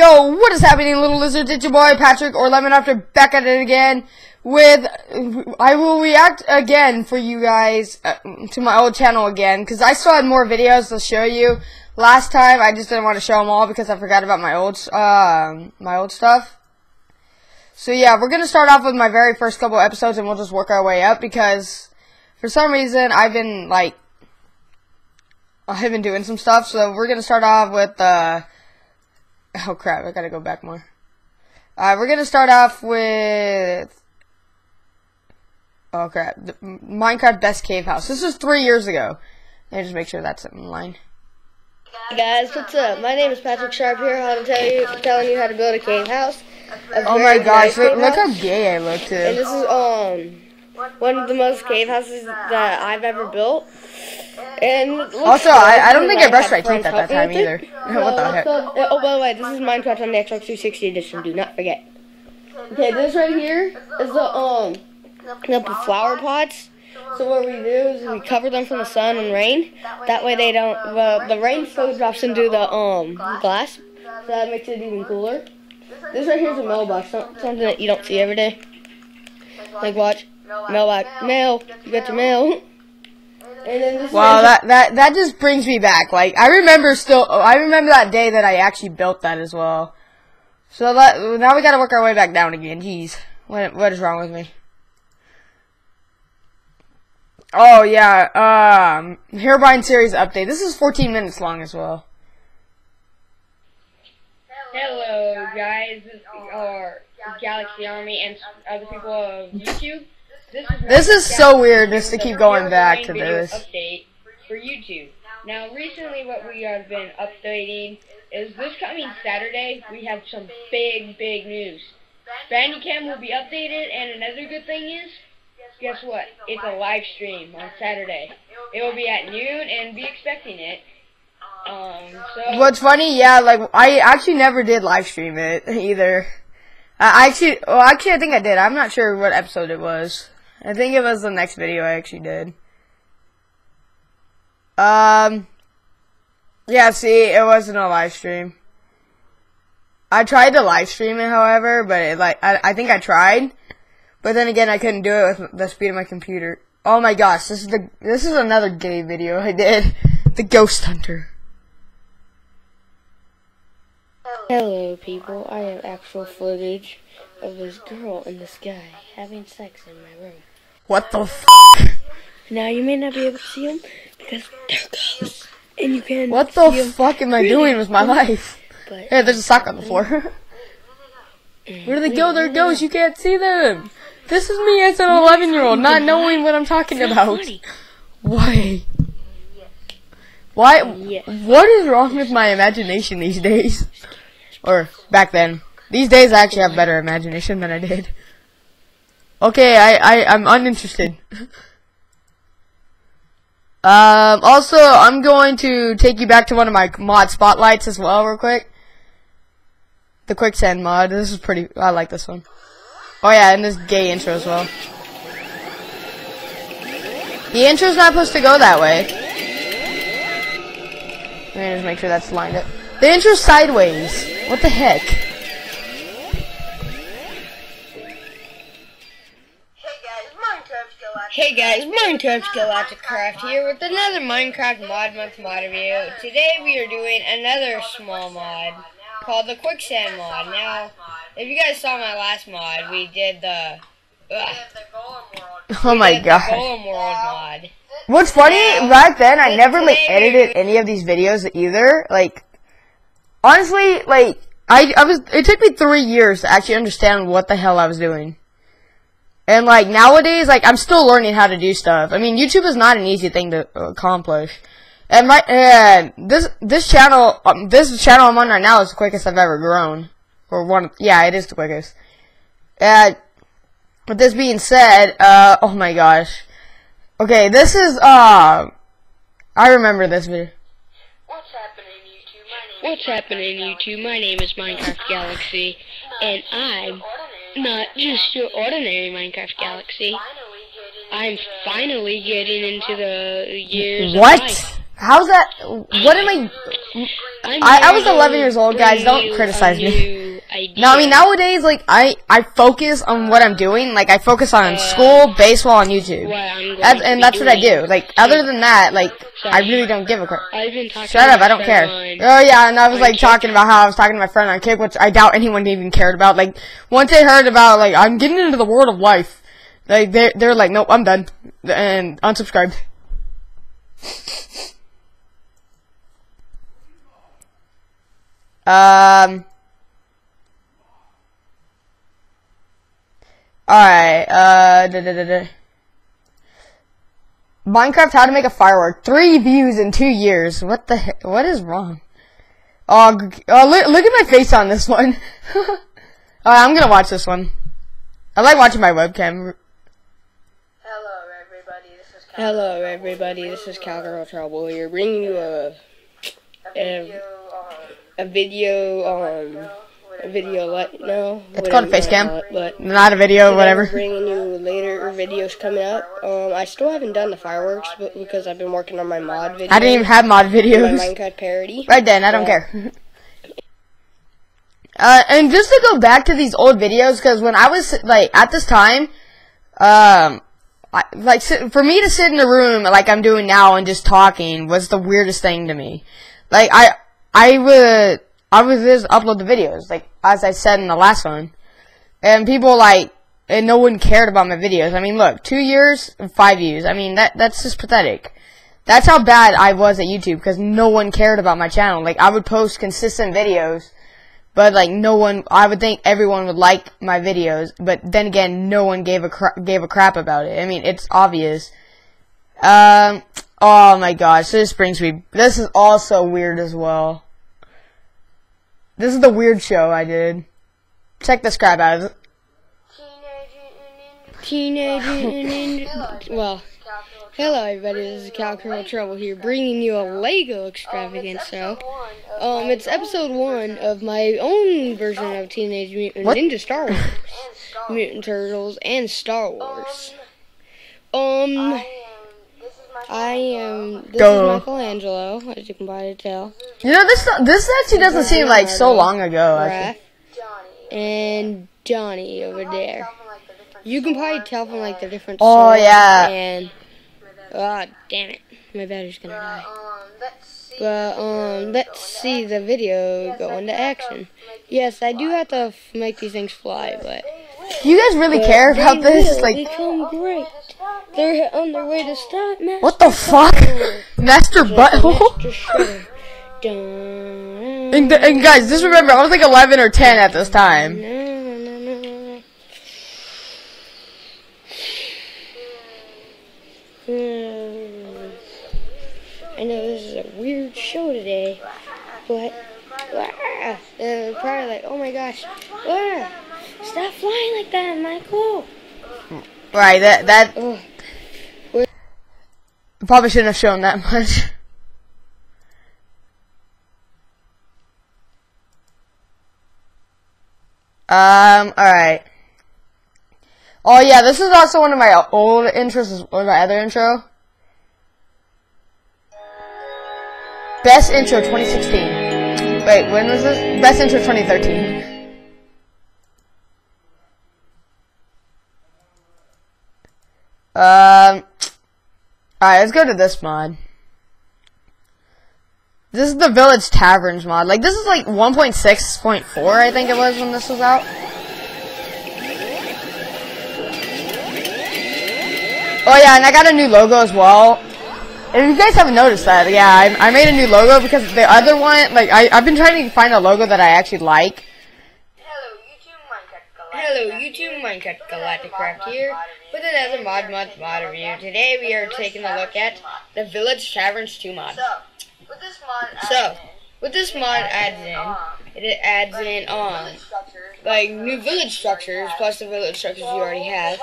Yo, what is happening, little lizards? It's your boy Patrick or LemonRaptor back at it again with I will react again for you guys to my old channel again, because I still had more videos to show you. Last time I just didn't want to show them all because I forgot about my old stuff. So yeah, we're gonna start off with my very first couple episodes and we'll just work our way up, because for some reason I've been doing some stuff. So we're gonna start off with oh crap, I gotta go back more. We're gonna start off with, oh crap, the Minecraft best cave house. This is 3 years ago. Let me just make sure that's in line. Hey guys, what's up? My name is Patrick Sharp here. I'm telling you how to build a cave house. Oh my gosh, look how gay I look too. And this is one of the most cave houses that I've ever built. And also, I don't think I brushed my teeth at that time either. What the heck? Oh, by the way, this is Minecraft on the Xbox 360 edition. Do not forget. Okay, this right here is the flower pots. So what we do is we cover them from the sun and rain. That way they don't. The rain slowly drops into the glass, so that makes it even cooler. This right here is a mailbox, something that you don't see every day. Like watch, mailbox, mail. You got your mail. And then this wow, that just brings me back. Like I remember that day that I actually built that as well. So now we gotta work our way back down again. Jeez, what is wrong with me? Oh yeah, Hairbrine series update. This is 14 minutes long as well. Hello guys, this is our Galaxy Army and other people of YouTube. This is so weird just to keep going back to this update for YouTube. Now recently what we have been updating is this coming Saturday we have some big news. Bandicam will be updated, and another good thing is, guess what? It's a live stream on Saturday. It will be at noon and be expecting it. So what's funny, yeah, like I actually never did live stream it either. I think I did. I'm not sure what episode it was. I think it was the next video I actually did. Yeah, see, it wasn't a live stream. I tried to live stream it, however, but it, like, I think I tried, but then again, I couldn't do it with the speed of my computer. Oh my gosh, this is another gay video I did. The Ghost Hunter. Hello people, I have actual footage of this girl and this guy having sex in my room. What the f***? Now you may not be able to see them because they're ghosts. And you can what the fuck am I doing with my life? But hey, there's a sock on the floor. Where do they go? There it goes. You can't see them. This is me as an 11-year-old not knowing what I'm talking about. Why? Why? What is wrong with my imagination these days? Or back then. These days I actually have better imagination than I did. Okay, I'm uninterested. Also, I'm going to take you back to one of my mod spotlights as well real quick. The Quicksand mod. This is pretty, I like this one. Oh yeah, and this gay intro as well. The intro's not supposed to go that way. I'm gonna just make sure that's lined up. The intro's sideways. What the heck? Hey guys, Minecraft Galacticraft here with another Minecraft Mod Month mod review. Today we are doing another small mod called the Quicksand mod. Now, if you guys saw my last mod, we did the oh my god, Golem World mod. What's funny, back then I never like edited any of these videos either. Like honestly, like it took me 3 years to actually understand what the hell I was doing. And like nowadays, like I'm still learning how to do stuff. I mean, YouTube is not an easy thing to accomplish. And my this channel I'm on right now is the quickest I've ever grown. Or one, yeah, it is the quickest. With this being said, oh my gosh. Okay, this is I remember this video. What's happening, YouTube? My name is Minecraft Galaxy, and I'm not just your ordinary Minecraft Galaxy. I'm finally getting into the years. What? How's that? What am I? I was 11 years old, guys. Don't criticize me. No, I mean nowadays, like I focus on what I'm doing. Like I focus on school, baseball, and YouTube. That's what I do. Like other than that, like I really don't give a crap. Shut up! I don't care. Oh yeah, and I was like talking about how I was talking to my friend on Kick, which I doubt anyone even cared about. Like once they heard about like I'm getting into the world of life, like they're like, nope, I'm done, and unsubscribed. Alright, Minecraft, how to make a firework. 3 views in 2 years. What the heck? What is wrong? Oh, look at my face on this one. Alright, I'm gonna watch this one. I like watching my webcam. Hello, everybody. This is Cowgirl Trouble here, bringing you a video like no. It's called a face cam. Not a video, whatever. Bringing you later videos coming up. I still haven't done the fireworks, but because I've been working on my mod video. I didn't even have mod videos. My Minecraft parody. Right then, I don't care. And just to go back to these old videos, because when I was like at this time, for me to sit in a room like I'm doing now and just talking was the weirdest thing to me. Like I would just upload the videos, like as I said in the last one, and people and no one cared about my videos. I mean, look, 2 years and 5 views. I mean that's just pathetic. That's how bad I was at YouTube because no one cared about my channel. Like I would post consistent videos, but like no one, I would think everyone would like my videos, but then again, no one gave a crap about it. I mean, it's obvious. Oh my gosh, this brings me. This is also weird as well. This is the weird show I did. Check this crap out. Teenage well. Hello everybody, this is Cowgirl Trouble here, bringing you a Lego extravagance show. It's episode 1 of my own version of Teenage Mutant Ninja Star Wars, Mutant Turtles, and Star Wars. This is Michelangelo, as you can probably tell. You know, this actually doesn't seem like so long ago. Raph, and Johnny over there. You can probably tell from like the different. Oh yeah. And oh, damn it. My battery's gonna die. Let's see the video go into action. Yes, I do have to make these things fly, but... You guys really care about this? Like, they come great. They're on their way to stop Master. What the fuck? Master Butthole? And guys, just remember, I was like 11 or 10 at this time. I know this is a weird show today, but they're probably like, oh my gosh, stop flying like that, Michael. Right, that probably shouldn't have shown that much. Alright. Oh yeah, this is also one of my old intros, or my other intro. Best intro 2016. Wait, when was this? Best intro 2013. Alright, let's go to this mod. This is the Village Taverns mod. Like, this is like 1.6.4, I think it was when this was out. Oh yeah, and I got a new logo as well. And if you guys haven't noticed that, yeah, I made a new logo because the other one, like, I've been trying to find a logo that I actually like. Hello YouTube, Minecraft Galacticraft here with another mod review. Today we are taking a look at the Village Taverns 2 mod. So, with this mod it adds in like new village structures plus the village structures you already have.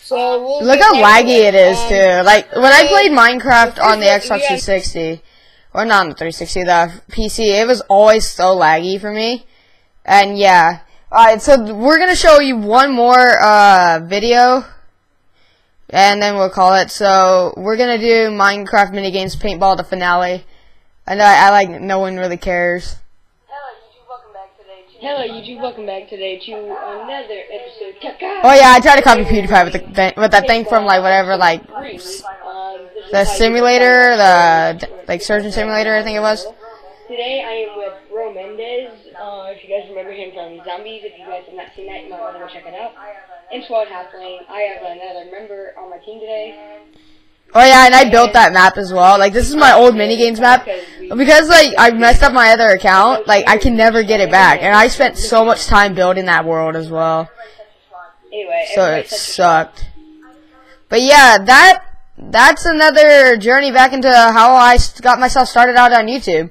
So we'll look how laggy it is too. Like when I played Minecraft on the Xbox 360, or not on the 360, the PC, it was always so laggy for me. And yeah, all right. So we're gonna show you one more video, and then we'll call it. So we're gonna do Minecraft minigames paintball, the finale. I know, I like, no one really cares. Hello YouTube, welcome back today to another episode. Oh yeah, I tried to copy PewDiePie with that thing from like whatever, like the simulator, the like surgeon simulator, I think it was. Today I am with Bro Mendez. If you guys remember him from Zombies, if you guys have not seen that, you might want to go check it out. In Squad Halflane, I have another member on my team today. Oh yeah, and I built that map as well. Like, this is my old minigames map. Because, like, I messed up my other account, like, I can never get it back. And I spent so much time building that world as well. So it sucked. But yeah, that's another journey back into how I got myself started out on YouTube.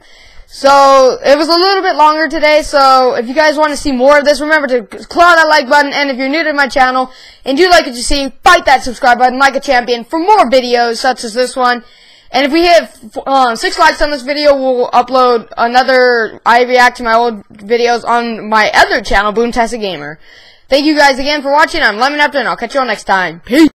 So, it was a little bit longer today, so if you guys want to see more of this, remember to claw that like button, and if you're new to my channel, and you like what you see, fight that subscribe button like a champion for more videos such as this one. And if we hit 6 likes on this video, we'll upload another, I react to my old videos on my other channel, BoontessaGamer. Thank you guys again for watching, I'm LemonRaptor, and I'll catch you all next time. Peace!